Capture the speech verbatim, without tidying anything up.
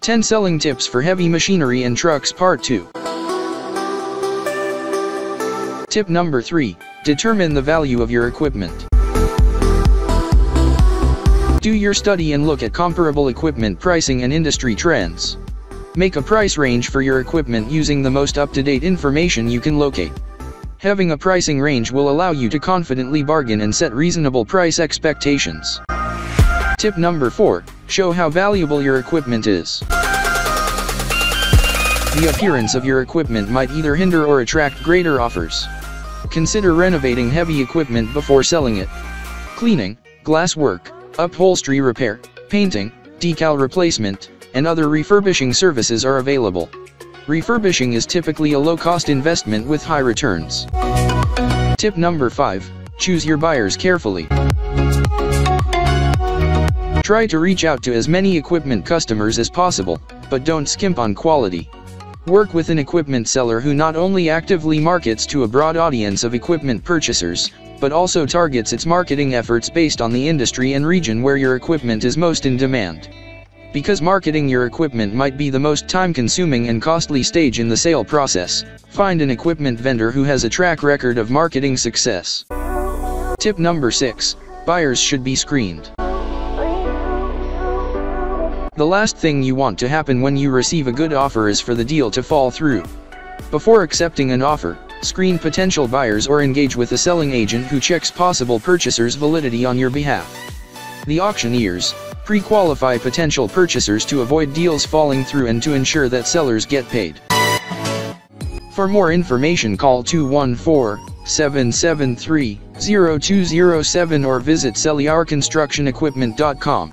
ten Selling Tips for Heavy Machinery and Trucks Part two. Tip number three. Determine the value of your equipment. Do your study and look at comparable equipment pricing and industry trends. Make a price range for your equipment using the most up-to-date information you can locate. Having a pricing range will allow you to confidently bargain and set reasonable price expectations. Tip number four. Show how valuable your equipment is. The appearance of your equipment might either hinder or attract greater offers. Consider renovating heavy equipment before selling it. Cleaning, glass work, upholstery repair, painting, decal replacement, and other refurbishing services are available. Refurbishing is typically a low-cost investment with high returns. Tip number five. Choose your buyers carefully. Try to reach out to as many equipment customers as possible, but don't skimp on quality. Work with an equipment seller who not only actively markets to a broad audience of equipment purchasers, but also targets its marketing efforts based on the industry and region where your equipment is most in demand. Because marketing your equipment might be the most time-consuming and costly stage in the sale process, find an equipment vendor who has a track record of marketing success. Tip number six. Buyers should be screened. The last thing you want to happen when you receive a good offer is for the deal to fall through. Before accepting an offer, screen potential buyers or engage with a selling agent who checks possible purchasers' validity on your behalf. The auctioneers pre-qualify potential purchasers to avoid deals falling through and to ensure that sellers get paid. For more information, call two one four, seven seven three, zero two zero seven or visit sell your construction equipment dot com.